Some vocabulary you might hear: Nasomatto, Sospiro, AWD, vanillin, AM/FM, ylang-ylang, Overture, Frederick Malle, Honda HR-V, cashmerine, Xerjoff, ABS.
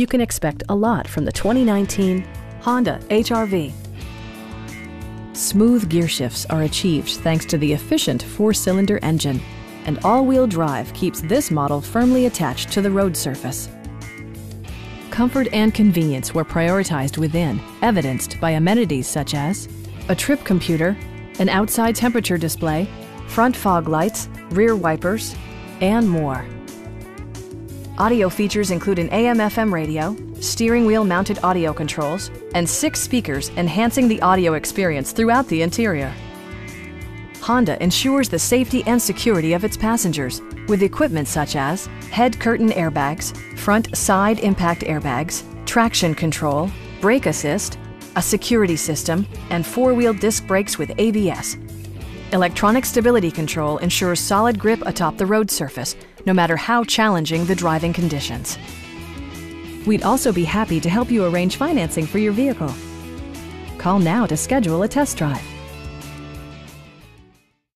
You can expect a lot from the 2019 Honda HR-V. Smooth gear shifts are achieved thanks to the efficient four-cylinder engine, and all-wheel drive keeps this model firmly attached to the road surface. Comfort and convenience were prioritized within, evidenced by amenities such as a trip computer, an outside temperature display, front fog lights, rear wipers, and more. Audio features include an AM/FM radio, steering wheel mounted audio controls, and 6 speakers enhancing the audio experience throughout the interior. Honda ensures the safety and security of its passengers with equipment such as head curtain airbags, front side impact airbags, traction control, brake assist, a security system, and 4-wheel disc brakes with ABS. Electronic stability control ensures solid grip atop the road surface, no matter how challenging the driving conditions. We'd also be happy to help you arrange financing for your vehicle. Call now to schedule a test drive.